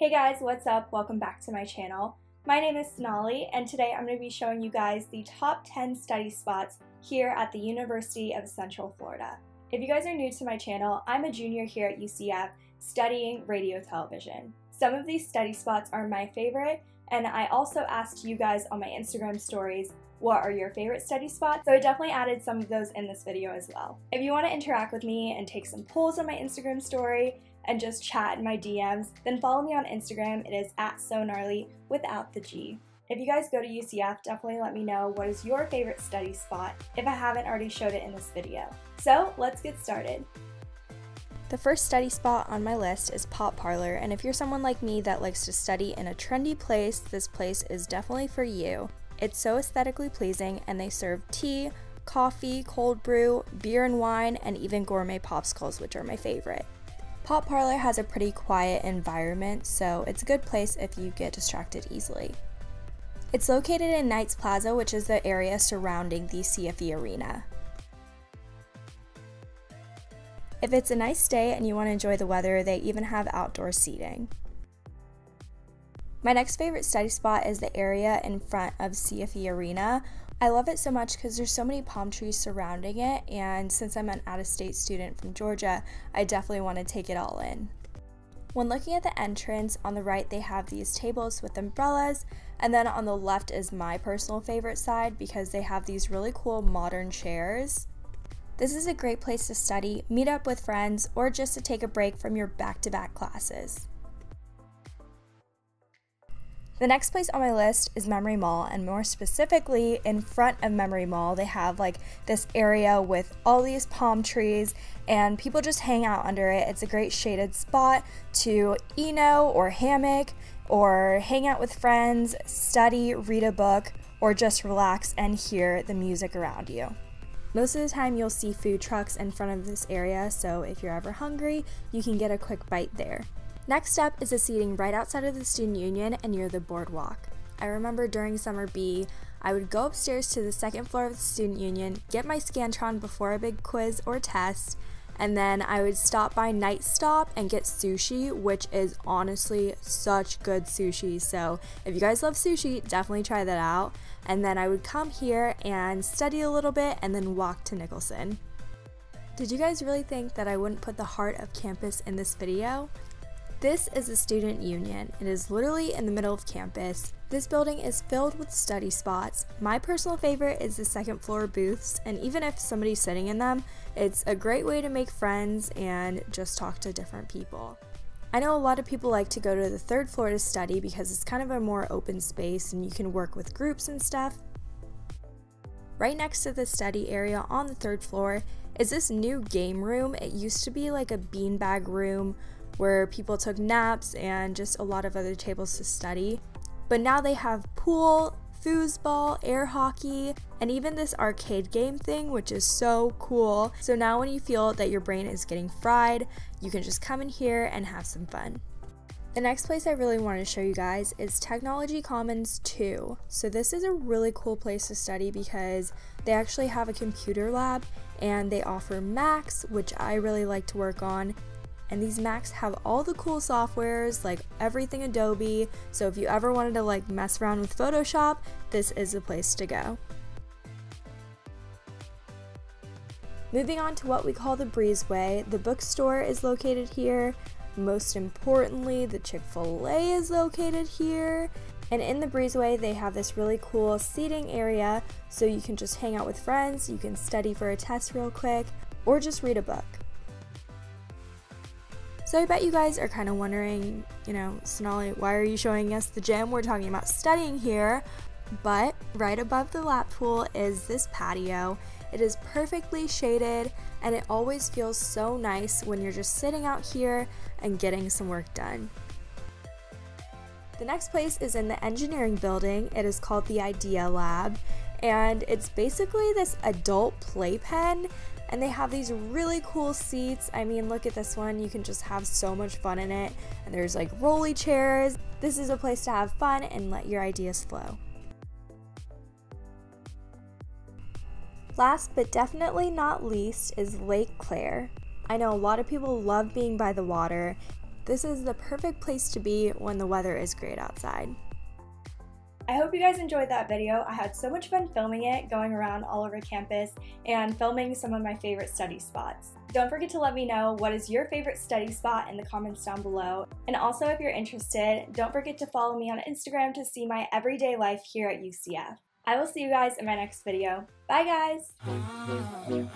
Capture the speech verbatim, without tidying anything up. Hey guys, what's up? Welcome back to my channel. My name is Sonali, and today I'm going to be showing you guys the top ten study spots here at the University of Central Florida. If you guys are new to my channel, I'm a junior here at U C F studying radio television. Some of these study spots are my favorite, and I also asked you guys on my Instagram stories what are your favorite study spots, so I definitely added some of those in this video as well. If you want to interact with me and take some polls on my Instagram story, and just chat in my D Ms, then follow me on Instagram. It is at SoNarly without the G. If you guys go to U C F, definitely let me know what is your favorite study spot if I haven't already showed it in this video. So let's get started. The first study spot on my list is Pop Parlor, and if you're someone like me that likes to study in a trendy place, this place is definitely for you. It's so aesthetically pleasing, and they serve tea, coffee, cold brew, beer and wine, and even gourmet popsicles, which are my favorite. Pop Parlor has a pretty quiet environment, so it's a good place if you get distracted easily. It's located in Knights Plaza, which is the area surrounding the C F E Arena. If it's a nice day and you want to enjoy the weather, they even have outdoor seating. My next favorite study spot is the area in front of C F E Arena. I love it so much because there's so many palm trees surrounding it, and since I'm an out-of-state student from Georgia, I definitely want to take it all in. When looking at the entrance, on the right they have these tables with umbrellas, and then on the left is my personal favorite side because they have these really cool modern chairs. This is a great place to study, meet up with friends, or just to take a break from your back-to-back classes. The next place on my list is Memory Mall, and more specifically in front of Memory Mall they have like this area with all these palm trees and people just hang out under it. It's a great shaded spot to eno or hammock or hang out with friends, study, read a book, or just relax and hear the music around you. Most of the time you'll see food trucks in front of this area, so if you're ever hungry you can get a quick bite there. Next up is a seating right outside of the Student Union and near the boardwalk. I remember during summer B, I would go upstairs to the second floor of the Student Union, get my Scantron before a big quiz or test, and then I would stop by Night Stop and get sushi, which is honestly such good sushi. So if you guys love sushi, definitely try that out. And then I would come here and study a little bit and then walk to Nicholson. Did you guys really think that I wouldn't put the heart of campus in this video? This is the Student Union. It is literally in the middle of campus. This building is filled with study spots. My personal favorite is the second floor booths, and even if somebody's sitting in them, it's a great way to make friends and just talk to different people. I know a lot of people like to go to the third floor to study because it's kind of a more open space and you can work with groups and stuff. Right next to the study area on the third floor is this new game room. It used to be like a beanbag room where people took naps and just a lot of other tables to study. But now they have pool, foosball, air hockey, and even this arcade game thing, which is so cool. So now when you feel that your brain is getting fried, you can just come in here and have some fun. The next place I really want to show you guys is Technology Commons two. So this is a really cool place to study because they actually have a computer lab and they offer Macs, which I really like to work on. And these Macs have all the cool softwares, like everything Adobe, so if you ever wanted to like mess around with Photoshop, this is the place to go. Moving on to what we call the Breezeway, the bookstore is located here. Most importantly, the Chick-fil-A is located here. And in the Breezeway, they have this really cool seating area, so you can just hang out with friends, you can study for a test real quick, or just read a book. So I bet you guys are kind of wondering, you know, Sonali, why are you showing us the gym? We're talking about studying here. But right above the lap pool is this patio. It is perfectly shaded, and it always feels so nice when you're just sitting out here and getting some work done. The next place is in the engineering building. It is called the Idea Lab, and it's basically this adult playpen. And they have these really cool seats. I mean, look at this one. You can just have so much fun in it. And there's like rolly chairs. This is a place to have fun and let your ideas flow. Last but definitely not least is Lake Claire. I know a lot of people love being by the water. This is the perfect place to be when the weather is great outside. I hope you guys enjoyed that video. I had so much fun filming it, going around all over campus, and filming some of my favorite study spots. Don't forget to let me know what is your favorite study spot in the comments down below. And also, if you're interested, don't forget to follow me on Instagram to see my everyday life here at U C F. I will see you guys in my next video. Bye guys!